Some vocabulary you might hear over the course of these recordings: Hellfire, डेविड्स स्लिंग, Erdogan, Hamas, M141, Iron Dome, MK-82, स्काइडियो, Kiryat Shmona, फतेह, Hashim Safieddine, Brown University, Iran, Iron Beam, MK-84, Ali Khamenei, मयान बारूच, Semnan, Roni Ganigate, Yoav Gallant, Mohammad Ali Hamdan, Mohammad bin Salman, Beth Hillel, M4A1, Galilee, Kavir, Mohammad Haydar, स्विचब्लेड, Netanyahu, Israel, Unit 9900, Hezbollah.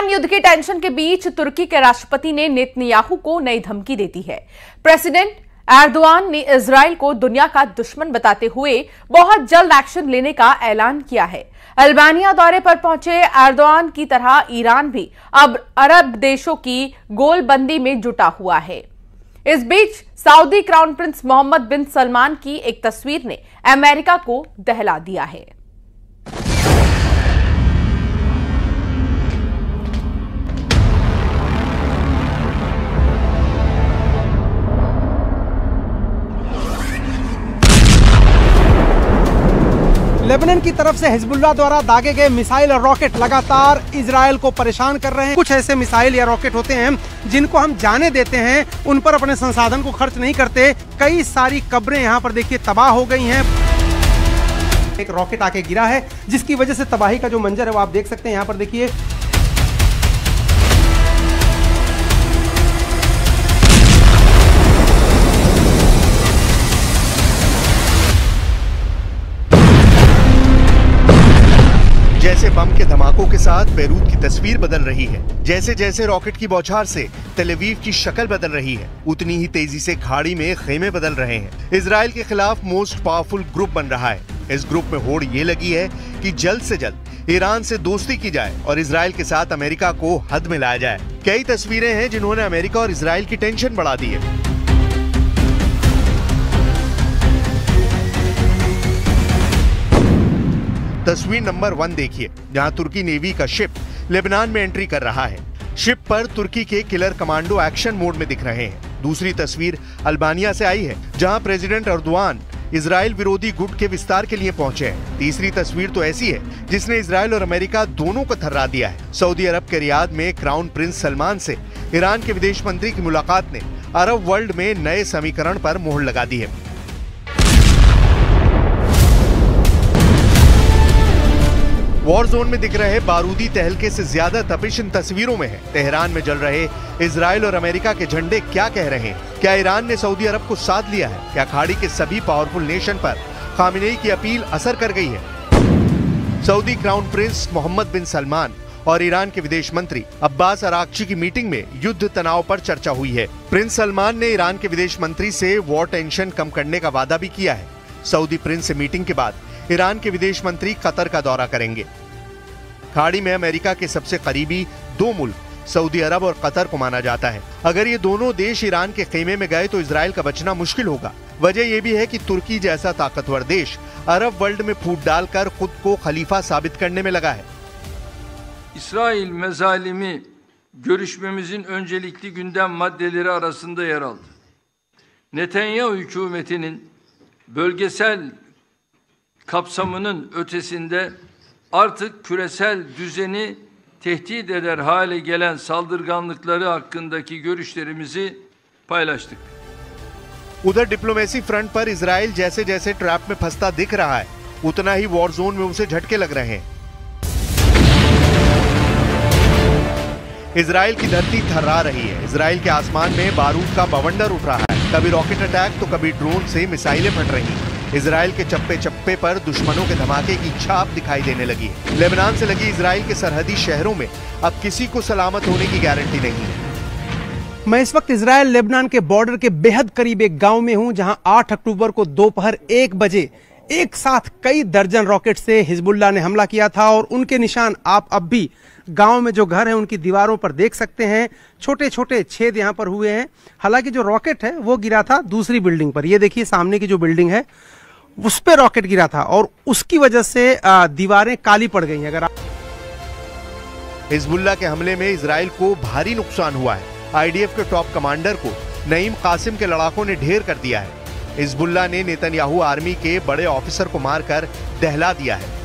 Iran युद्ध की tension के बीच तुर्की के राष्ट्रपति ने नेतन्याहू को नई धमकी दे दी है। प्रेसिडेंट एर्दोआन ने इजरायल को दुनिया का दुश्मन बताते हुए बहुत जल्द एक्शन लेने का ऐलान किया है। अल्बानिया दौरे पर पहुंचे एर्दोआन की तरह ईरान भी अब अरब देशों की गोलबंदी में जुटा हुआ है। इस बीच Saudi crown prince Mohammed bin Salman की एक तस्वीर ने अमेरिका को दहला दिया है। लेबनान की तरफ से हिजबुल्लाह द्वारा दागे गए मिसाइल और रॉकेट लगातार इजरायल को परेशान कर रहे हैं। कुछ ऐसे मिसाइल या रॉकेट होते हैं जिनको हम जाने देते हैं, उन पर अपने संसाधन को खर्च नहीं करते। कई सारी कब्रें यहां पर देखिए तबाह हो गई हैं। एक रॉकेट आके गिरा है जिसकी वजह से तबाही का जो मंजर है वो आप देख सकते हैं। यहाँ पर देखिए बम के धमाकों के साथ बेरूत की तस्वीर बदल रही है। जैसे जैसे रॉकेट की बौछार से तेल अवीव की शक्ल बदल रही है, उतनी ही तेजी से खाड़ी में खेमे बदल रहे हैं। इजराइल के खिलाफ मोस्ट पावरफुल ग्रुप बन रहा है। इस ग्रुप में होड़ ये लगी है कि जल्द से जल्द ईरान से दोस्ती की जाए और इजराइल के साथ अमेरिका को हद में लाया जाए। कई तस्वीरें हैं जिन्होंने अमेरिका और इजराइल की टेंशन बढ़ा दी है। तस्वीर नंबर 1 देखिए, जहां तुर्की नेवी का शिप लेबनान में एंट्री कर रहा है। शिप पर तुर्की के किलर कमांडो एक्शन मोड में दिख रहे हैं। दूसरी तस्वीर अल्बानिया से आई है, जहां प्रेसिडेंट एर्दोआन इजराइल विरोधी गुट के विस्तार के लिए पहुंचे हैं। तीसरी तस्वीर तो ऐसी है जिसने इजराइल और अमेरिका दोनों को थर्रा दिया है। सऊदी अरब के रियाद में क्राउन प्रिंस सलमान से ईरान के विदेश मंत्री की मुलाकात ने अरब वर्ल्ड में नए समीकरण पर मोहर लगा दी है। वॉर जोन में दिख रहे बारूदी तहलके से ज्यादा तपिश इन तस्वीरों में है। तेहरान में जल रहे इजराइल और अमेरिका के झंडे क्या कह रहे हैं? क्या ईरान ने सऊदी अरब को साथ लिया है? क्या खाड़ी के सभी पावरफुल नेशन पर खामिनेई की अपील असर कर गई है? Saudi crown prince Mohammed bin Salman और ईरान के विदेश मंत्री अब्बास अरागची की मीटिंग में युद्ध तनाव पर चर्चा हुई है। प्रिंस सलमान ने ईरान के विदेश मंत्री से वॉर टेंशन कम करने का वादा भी किया है। सऊदी प्रिंस से मीटिंग के बाद ईरान के विदेश मंत्री कतर का दौरा करेंगे। खाड़ी में अमेरिका के सबसे करीबी दो मुल्क सऊदी अरब और कतर को माना जाता है। अगर ये दोनों देश ईरान के खेमे में गए तो इजराइल का बचना मुश्किल होगा। वजह यह भी है कि तुर्की जैसा ताकतवर देश अरब वर्ल्ड में फूट डालकर खुद को खलीफा साबित करने में लगा है। İsrail mezalimi görüşmemizin öncelikli gündem maddeleri arasında yer aldı. Netanyahu hükümetinin bölgesel kapsamının ötesinde artık küresel düzeni tehdit eder hale gelen saldırganlıkları hakkındaki görüşlerimizi paylaştık. उधर डिप्लोमेसी फ्रंट पर इजराइल जैसे जैसे ट्रैप में फंसता दिख रहा है, उतना ही वॉर जोन में उसे झटके लग रहे हैं। इजराइल की धरती थर्रा रही है। इजराइल के आसमान में बारूद का बवंडर उठ रहा है। कभी रॉकेट अटैक तो कभी ड्रोन से मिसाइलें फट रही हैं। इजराइल के चप्पे चप्पे पर दुश्मनों के धमाके की छाप दिखाई देने लगी है। लेबनान से लगी इजराइल के सरहदी शहरों में अब किसी को सलामत होने की गारंटी नहीं है। मैं इस वक्त इजराइल लेबनान के बॉर्डर के बेहद करीब एक गांव में हूं, जहां 8 अक्टूबर को दोपहर 1 बजे एक साथ कई दर्जन रॉकेट से हिजबुल्लाह ने हमला किया था और उनके निशान आप अब भी गांव में जो घर है उनकी दीवारों पर देख सकते हैं। छोटे छोटे छेद यहां पर हुए हैं। हालांकि जो रॉकेट है वो गिरा था दूसरी बिल्डिंग पर। ये देखिए सामने की जो बिल्डिंग है उस पर रॉकेट गिरा था और उसकी वजह से दीवारें काली पड़ गई। अगर हिजबुल्लाह के हमले में इजराइल को भारी नुकसान हुआ है। आईडीएफ के टॉप कमांडर को नईम कासिम के लड़ाकों ने ढेर कर दिया है। हिजबुल्लाह ने नेतन्याहू आर्मी के बड़े ऑफिसर को मारकर दहला दिया है।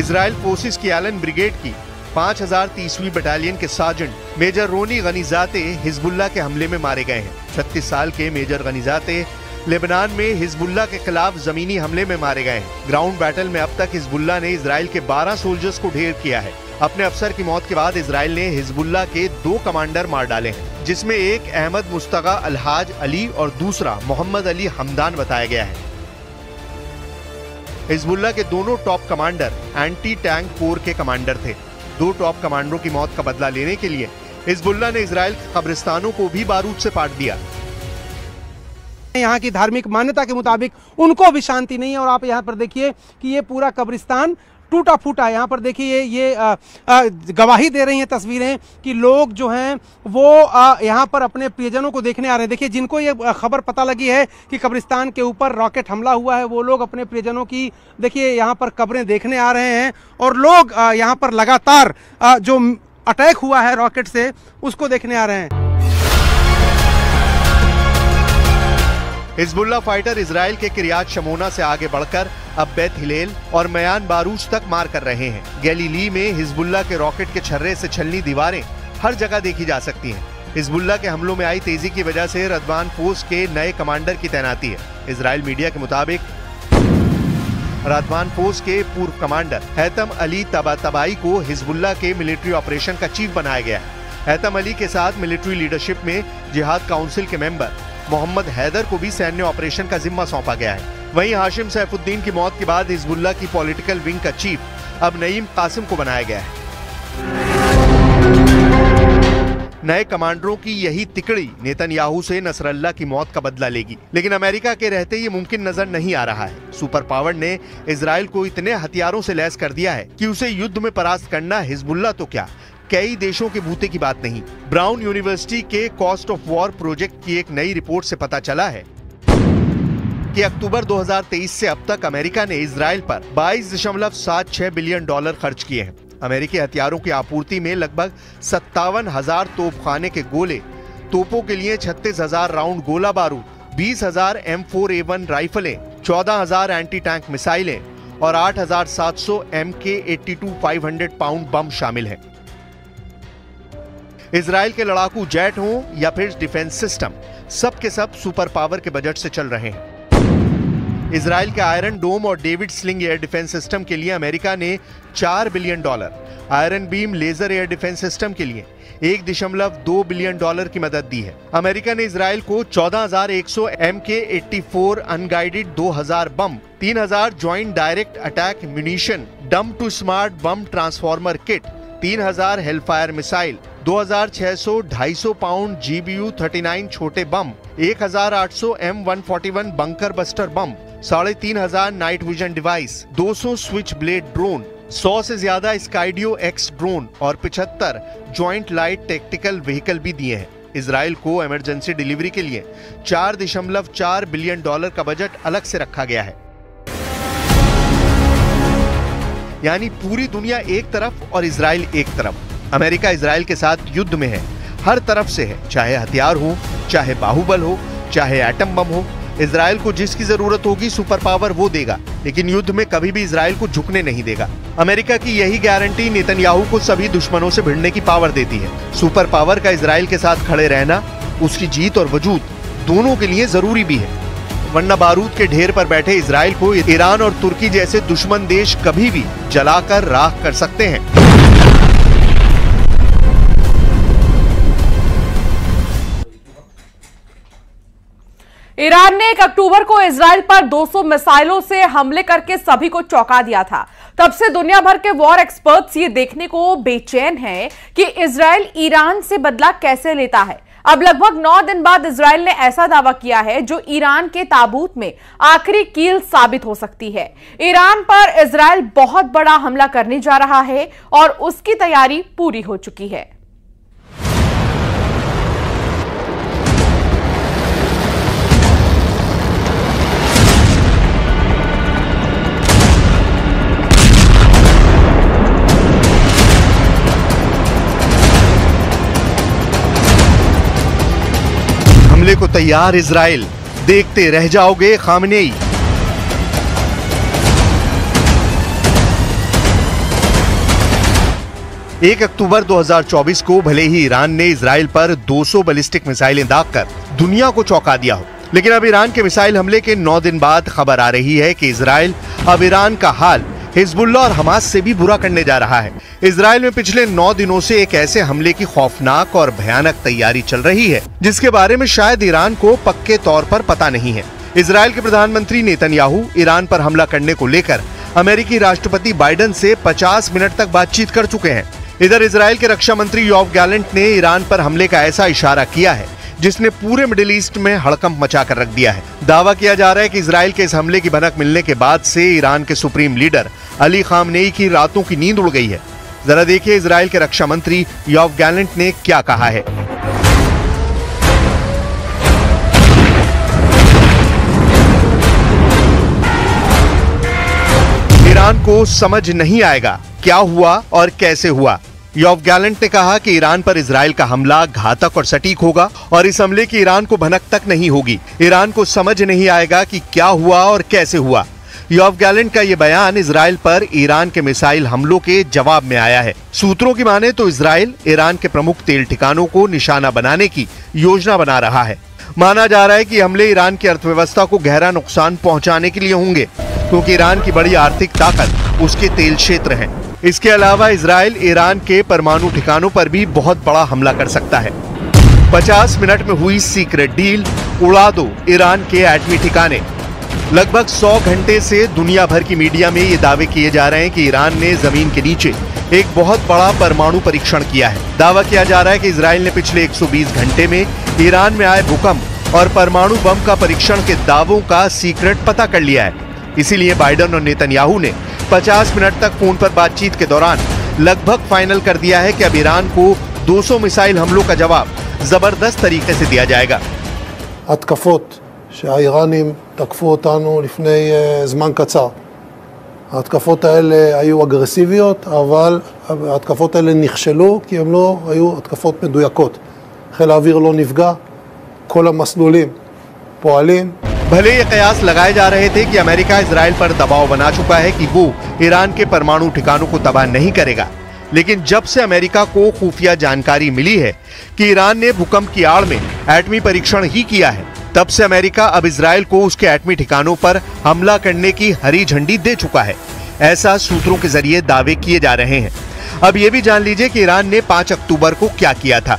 इजराइल फोर्सेस की एलन ब्रिगेड की 5030वीं बटालियन के sergeant major Roni Ganizate Hezbollah के हमले में मारे गए हैं। 36 साल के मेजर गनीजाते लेबनान में हिजबुल्लाह के खिलाफ जमीनी हमले में मारे गए हैं। ग्राउंड बैटल में अब तक हिजबुल्लाह ने इजराइल के 12 सोल्जर्स को ढेर किया है। अपने अफसर की मौत के बाद इजराइल ने हिजबुल्लाह के 2 कमांडर मार डाले हैं, जिसमें एक अहमद मुस्तफा अल-हज अली और दूसरा मोहम्मद अली हमदान बताया गया है। हिजबुल्लाह के दोनों top commander anti tank corps के कमांडर थे। दो टॉप कमांडरों की मौत का बदला लेने के लिए हिजबुल्लाह ने इजराइल के कब्रिस्तानों को भी बारूद से पाट दिया। यहाँ की धार्मिक मान्यता के मुताबिक उनको भी शांति नहीं है और आप यहाँ पर देखिए कि ये पूरा कब्रिस्तान टूटा फूटा है। यहाँ पर देखिए ये गवाही दे रही हैं तस्वीरें कि लोग जो हैं वो यहाँ पर अपने प्रियजनों को देखने आ रहे हैं। देखिए जिनको ये खबर पता लगी है कि कब्रिस्तान के ऊपर रॉकेट हमला हुआ है वो लोग अपने प्रियजनों की देखिए यहाँ पर कब्रें देखने आ रहे हैं और लोग यहाँ पर लगातार जो अटैक हुआ है रॉकेट से उसको देखने आ रहे हैं। हिजबुल्लाह फाइटर इजराइल के किरियात शमोना से आगे बढ़कर अब बेथ हिलेल और मयान बारूच तक मार कर रहे हैं। गैलीली में हिजबुल्लाह के रॉकेट के छर्रे से छलनी दीवारें हर जगह देखी जा सकती हैं। हिजबुल्लाह के हमलों में आई तेजी की वजह से रदवान फोर्स के नए कमांडर की तैनाती है। इजरायल मीडिया के मुताबिक रदवान फोर्स के पूर्व कमांडर हैतम अली तबातबाई को हिजबुल्लाह के मिलिट्री ऑपरेशन का चीफ बनाया गया है। हैतम अली के साथ मिलिट्री लीडरशिप में जिहाद काउंसिल के मेंबर मोहम्मद हैदर को भी सैन्य ऑपरेशन का जिम्मा सौंपा गया है। वहीं हाशिम सैफुद्दीन की मौत के बाद हिजबुल्लाह की पॉलिटिकल विंग का चीफ अब नईम कासिम को बनाया गया है। नए कमांडरों की यही तिकड़ी नेतन्याहू से नसरल्लाह की मौत का बदला लेगी, लेकिन अमेरिका के रहते ये मुमकिन नजर नहीं आ रहा है। सुपर पावर ने इसराइल को इतने हथियारों से लैस कर दिया है कि उसे युद्ध में परास्त करना हिजबुल्लाह तो क्या कई देशों के बूते की बात नहीं। ब्राउन यूनिवर्सिटी के कॉस्ट ऑफ वॉर प्रोजेक्ट की एक नई रिपोर्ट से पता चला है कि अक्टूबर 2023 से अब तक अमेरिका ने इजराइल पर 22.76 बिलियन डॉलर खर्च किए हैं। अमेरिकी हथियारों की आपूर्ति में लगभग 57,000 तोपखाने के गोले, तोपों के लिए 36,000 राउंड गोला बारूद, 20,000 M4A1 राइफलें, 14,000 एंटी टैंक मिसाइलें और 8,700 MK-82 500 पाउंड बम शामिल है। इजराइल के लड़ाकू जेट हों या फिर डिफेंस सिस्टम, सब के सब सुपर पावर के बजट से चल रहे हैं। इजराइल के आयरन डोम और डेविड्स स्लिंग air defence system के लिए अमेरिका ने 4 billion dollar, Iron Beam laser air defence system के लिए 1.2 बिलियन डॉलर की मदद दी है। अमेरिका ने इजराइल को 14,100 MK-84 unguided 2000 bomb, 3000 joint direct attack munition, dump to smart bomb transformer kit, 3000 Hellfire missile, 2,600-250 pound GBU-39 छोटे bomb, 1,800 M141 bunker buster bomb, 3,500 night vision device, 200 स्विचब्लेड drone, 100 से ज्यादा स्काइडियो x drone और 75 joint light tactical vehicle भी दिए हैं। Israel को emergency delivery के लिए 4.4 बिलियन डॉलर का बजट अलग से रखा गया है। यानी पूरी दुनिया एक तरफ और इजराइल एक तरफ। अमेरिका इजराइल के साथ युद्ध में है, हर तरफ से है, चाहे हथियार हो, चाहे बाहुबल हो, चाहे एटम बम हो। इजराइल को जिसकी जरूरत होगी सुपर पावर वो देगा, लेकिन युद्ध में कभी भी इजराइल को झुकने नहीं देगा। अमेरिका की यही गारंटी नेतन्याहू को सभी दुश्मनों से भिड़ने की पावर देती है। सुपर पावर का इजराइल के साथ खड़े रहना उसकी जीत और वजूद दोनों के लिए जरूरी भी है, वरना बारूद के ढेर पर बैठे इजराइल को ईरान और तुर्की जैसे दुश्मन देश कभी भी जलाकर राख कर सकते हैं। ईरान ने 1 अक्टूबर को इजराइल पर 200 मिसाइलों से हमले करके सभी को चौंका दिया था। तब से दुनिया भर के वॉर एक्सपर्ट्स ये देखने को बेचैन हैं कि इजराइल ईरान से बदला कैसे लेता है। अब लगभग 9 दिन बाद इजराइल ने ऐसा दावा किया है जो ईरान के ताबूत में आखिरी कील साबित हो सकती है। ईरान पर इजराइल बहुत बड़ा हमला करने जा रहा है और उसकी तैयारी पूरी हो चुकी है। हमले को तैयार इजराइल, देखते रह जाओगे खामनेई। एक अक्टूबर 2024 को भले ही ईरान ने इजराइल पर 200 बैलिस्टिक मिसाइलें दागकर दुनिया को चौंका दिया हो, लेकिन अब ईरान के मिसाइल हमले के 9 दिन बाद खबर आ रही है कि इजराइल अब ईरान का हाल हिजबुल्लाह और हमास से भी बुरा करने जा रहा है। इजराइल में पिछले 9 दिनों से एक ऐसे हमले की खौफनाक और भयानक तैयारी चल रही है जिसके बारे में शायद ईरान को पक्के तौर पर पता नहीं है। इजरायल के प्रधानमंत्री नेतन्याहू ईरान पर हमला करने को लेकर अमेरिकी राष्ट्रपति बाइडेन से 50 मिनट तक बातचीत कर चुके हैं। इधर इजरायल के रक्षा मंत्री योव गैलेंट ने ईरान पर हमले का ऐसा इशारा किया है जिसने पूरे मिडिल ईस्ट में हड़कंप मचा कर रख दिया है। दावा किया जा रहा है कि इजरायल के इस हमले की भनक मिलने के बाद से ईरान के सुप्रीम लीडर अली खामनेई की रातों की नींद उड़ गई है। जरा देखिए इजरायल के रक्षा मंत्री योव गैलेंट ने क्या कहा है। ईरान को समझ नहीं आएगा क्या हुआ और कैसे हुआ। योव गैलेंट ने कहा कि ईरान पर इजरायल का हमला घातक और सटीक होगा और इस हमले की ईरान को भनक तक नहीं होगी। ईरान को समझ नहीं आएगा कि क्या हुआ और कैसे हुआ। योव गैलेंट का ये बयान इजरायल पर ईरान के मिसाइल हमलों के जवाब में आया है। सूत्रों की माने तो इजरायल ईरान के प्रमुख तेल ठिकानों को निशाना बनाने की योजना बना रहा है। माना जा रहा है कि हमले ईरान की अर्थव्यवस्था को गहरा नुकसान पहुंचाने के लिए होंगे क्योंकि ईरान की बड़ी आर्थिक ताकत उसके तेल क्षेत्र है। इसके अलावा इजरायल ईरान के परमाणु ठिकानों पर भी बहुत बड़ा हमला कर सकता है। 50 मिनट में हुई सीक्रेट डील, उड़ा दो ईरान के एटमी ठिकाने। लगभग 100 घंटे से दुनिया भर की मीडिया में ये दावे किए जा रहे हैं कि ईरान ने जमीन के नीचे एक बहुत बड़ा परमाणु परीक्षण किया है। दावा किया जा रहा है कि इजरायल ने पिछले 120 घंटे में ईरान में आए भूकंप और परमाणु बम का परीक्षण के दावों का सीक्रेट पता कर लिया है। इसीलिए बाइडेन और नेतन्याहू ने 50 मिनट तक फोन पर बातचीत के दौरान लगभग फाइनल कर दिया है कि अब ईरान को 200 मिसाइल हमलों का जवाब जबरदस्त तरीके से दिया जाएगा। התקפות שהאיראנים תקפו אותנו לפני זמן קצר. ההתקפות האלה היו אגרסיביות, אבל ההתקפות האלה נכשלו כי הם לא היו התקפות מדויקות. חיל האוויר לא נפגע, כל המסלולים פועלים. भले ये कयास लगाए जा रहे थे कि अमेरिका इजरायल पर दबाव बना चुका है कि वो ईरान के परमाणु ठिकानों को तबाह नहीं करेगा, लेकिन जब से अमेरिका को खुफिया जानकारी मिली है कि ईरान ने भूकंप की आड़ में एटमी परीक्षण ही किया है, तब से अमेरिका अब इजरायल को उसके एटमी ठिकानों पर हमला करने की हरी झंडी दे चुका है। ऐसा सूत्रों के जरिए दावे किए जा रहे हैं। अब ये भी जान लीजिए कि ईरान ने 5 अक्टूबर को क्या किया था।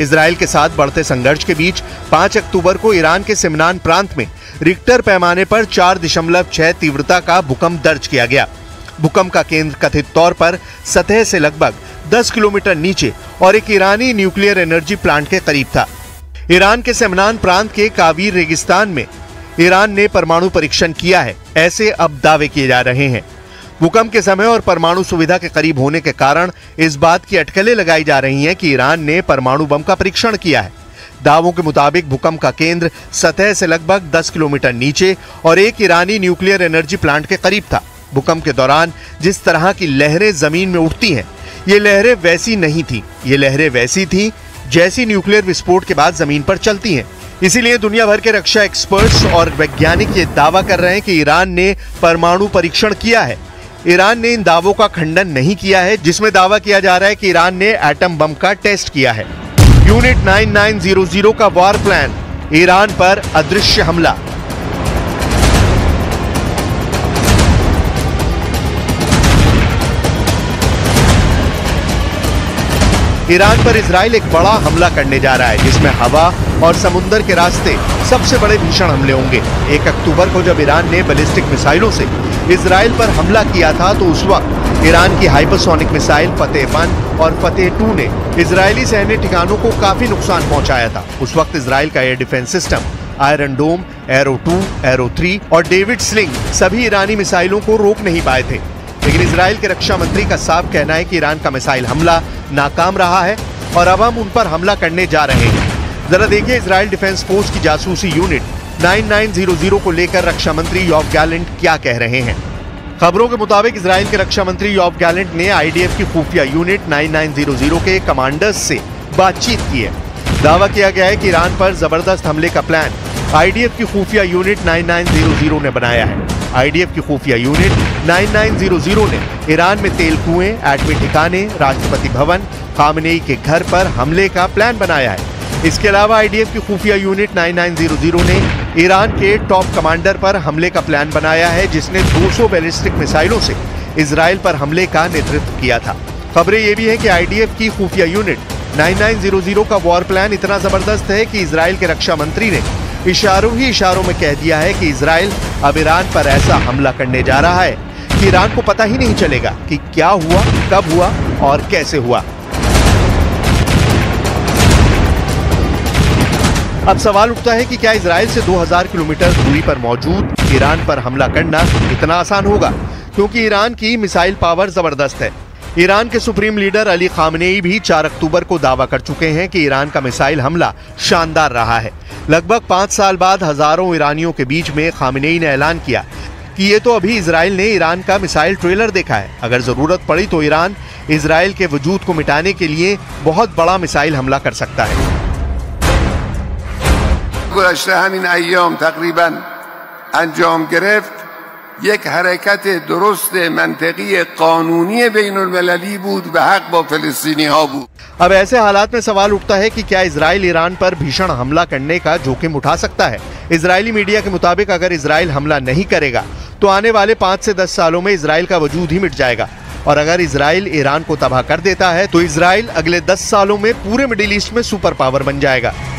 इजरायल के साथ बढ़ते संघर्ष के बीच 5 अक्टूबर को ईरान के सेमनान प्रांत में रिक्टर पैमाने पर 4.6 तीव्रता का भूकंप दर्ज किया गया। भूकंप का केंद्र कथित तौर पर सतह से लगभग 10 किलोमीटर नीचे और एक ईरानी न्यूक्लियर एनर्जी प्लांट के करीब था। ईरान के सेमनान प्रांत के कावीर रेगिस्तान में ईरान ने परमाणु परीक्षण किया है, ऐसे अब दावे किए जा रहे हैं। भूकंप के समय और परमाणु सुविधा के करीब होने के कारण इस बात की अटकलें लगाई जा रही हैं कि ईरान ने परमाणु बम का परीक्षण किया है। दावों के मुताबिक भूकंप का केंद्र सतह से लगभग 10 किलोमीटर नीचे और एक ईरानी न्यूक्लियर एनर्जी प्लांट के करीब था। भूकंप के दौरान जिस तरह की लहरें जमीन में उठती हैं, ये लहरें वैसी नहीं थी। ये लहरें वैसी थी जैसी न्यूक्लियर विस्फोट के बाद जमीन पर चलती हैं। इसीलिए दुनिया भर के रक्षा एक्सपर्ट्स और वैज्ञानिक ये दावा कर रहे हैं कि ईरान ने परमाणु परीक्षण किया है। ईरान ने इन दावों का खंडन नहीं किया है जिसमें दावा किया जा रहा है कि ईरान ने एटम बम का टेस्ट किया है। यूनिट 9900 का वॉर प्लान, ईरान पर अदृश्य हमला। ईरान पर इजरायल एक बड़ा हमला करने जा रहा है जिसमें हवा और समुद्र के रास्ते सबसे बड़े भीषण हमले होंगे। 1 अक्टूबर को जब ईरान ने बैलिस्टिक मिसाइलों से इजरायल पर हमला किया था तो उस वक्त ईरान की हाइपरसोनिक मिसाइल फतेह-1 और फतेह-2 ने इजरायली सैन्य ठिकानों को काफी नुकसान पहुंचाया था। उस वक्त इजरायल का air defence system Iron Dome, Arrow 2, Arrow 3 और डेविड्स स्लिंग सभी ईरानी मिसाइलों को रोक नहीं पाए थे। लेकिन इजरायल के रक्षा मंत्री का साफ कहना है कि ईरान का मिसाइल हमला नाकाम रहा है और अब हम उन पर हमला करने जा रहे हैं। जरा देखिए इजरायल डिफेंस फोर्स की जासूसी यूनिट 9900 को लेकर रक्षा मंत्री योव गैलेंट क्या कह रहे हैं। खबरों के मुताबिक इजरायल के रक्षा मंत्री योव गैलेंट ने आईडीएफ की खुफिया यूनिट 9900 के कमांडर्स से बातचीत की है। दावा किया गया है कि ईरान पर जबरदस्त हमले का प्लान आईडीएफ की खुफिया यूनिट 9900 ने बनाया है। आईडीएफ की खुफिया यूनिट 9900 ने ईरान में तेल कुएं, एटमी ठिकाने, राष्ट्रपति भवन, खामनेई के घर पर हमले का प्लान बनाया है। इसके अलावा आईडीएफ की खुफिया यूनिट 9900 ने ईरान के टॉप कमांडर पर हमले का प्लान बनाया है जिसने 200 बैलिस्टिक मिसाइलों से इजरायल पर हमले का नेतृत्व किया था। खबरें ये भी हैं कि आईडीएफ की खुफिया यूनिट 9900 का वॉर प्लान इतना जबरदस्त है कि इजराइल के रक्षा मंत्री ने इशारों ही इशारों में कह दिया है कि इजराइल अब ईरान पर ऐसा हमला करने जा रहा है कि ईरान को पता ही नहीं चलेगा कि क्या हुआ, कब हुआ और कैसे हुआ। अब सवाल उठता है कि क्या इजराइल से 2000 किलोमीटर दूरी पर मौजूद ईरान पर हमला करना इतना आसान होगा, क्योंकि ईरान की मिसाइल पावर जबरदस्त है। ईरान के सुप्रीम लीडर अली खामेनेई भी 4 अक्टूबर को दावा कर चुके हैं कि ईरान का मिसाइल हमला शानदार रहा है। लगभग 5 साल बाद हजारों ईरानियों के बीच में खामेनेई ने ऐलान किया कि ये तो अभी इजराइल ने ईरान का मिसाइल ट्रेलर देखा है, अगर ज़रूरत पड़ी तो ईरान इजराइल के वजूद को मिटाने के लिए बहुत बड़ा मिसाइल हमला कर सकता है। یک حرکت درست منطقی قانونی بین المللی بود به حق با فلسطینی ها بود। अब ऐसे हालात में सवाल उठता है कि क्या इजराइल ईरान पर भीषण हमला करने का जोखिम उठा सकता है। इजरायली मीडिया के मुताबिक अगर इजराइल हमला नहीं करेगा तो आने वाले 5 से 10 सालों में इजराइल का वजूद ही मिट जाएगा, और अगर इजराइल ईरान को तबाह कर देता है तो इजराइल अगले 10 सालों में पूरे मिडिल ईस्ट में सुपर पावर बन जाएगा।